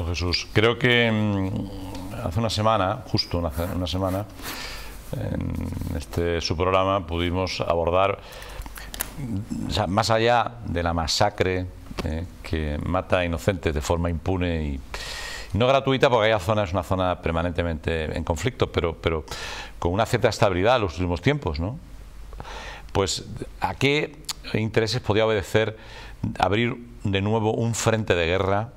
Don Jesús, creo que hace una semana, justo una semana, en su programa pudimos abordar, o sea, más allá de la masacre que mata a inocentes de forma impune y no gratuita, porque hay zona, es una zona permanentemente en conflicto, pero con una cierta estabilidad en los últimos tiempos, ¿no? Pues ¿a qué intereses podía obedecer abrir de nuevo un frente de guerra?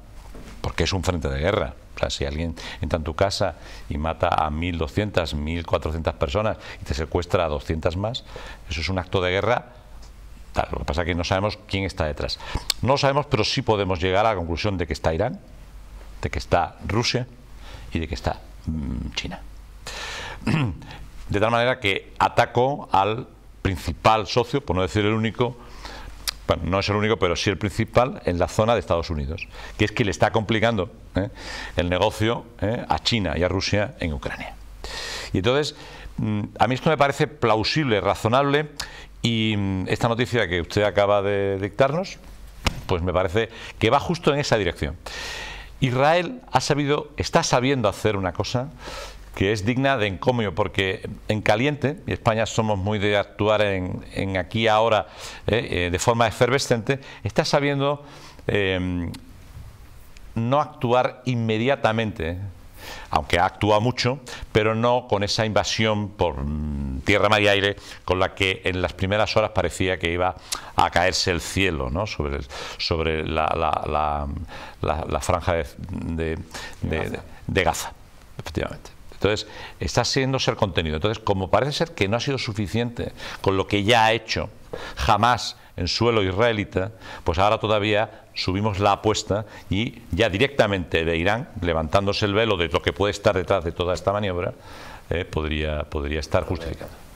Porque es un frente de guerra. O sea, si alguien entra en tu casa y mata a 1.200, 1.400 personas y te secuestra a 200 más, eso es un acto de guerra. Tal, lo que pasa es que no sabemos quién está detrás. No lo sabemos, pero sí podemos llegar a la conclusión de que está Irán, de que está Rusia y de que está China. De tal manera que atacó al principal socio, por no decir el único, bueno, no es el único, pero sí el principal en la zona de Estados Unidos, que es que le está complicando el negocio a China y a Rusia en Ucrania. Y entonces, a mí esto me parece plausible, razonable, y esta noticia que usted acaba de dictarnos, pues me parece que va justo en esa dirección. Israel ha sabido, está sabiendo hacer una cosa que es digna de encomio, porque en caliente, y España somos muy de actuar en aquí ahora de forma efervescente, está sabiendo no actuar inmediatamente, aunque ha actuado mucho, pero no con esa invasión por tierra, mar y aire con la que en las primeras horas parecía que iba a caerse el cielo, ¿no? sobre la franja de Gaza, efectivamente. Entonces, está siendo ser contenido. Entonces, como parece ser que no ha sido suficiente con lo que ya ha hecho jamás en suelo israelita, pues ahora todavía subimos la apuesta y ya directamente de Irán, levantándose el velo de lo que puede estar detrás de toda esta maniobra, podría estar justificado.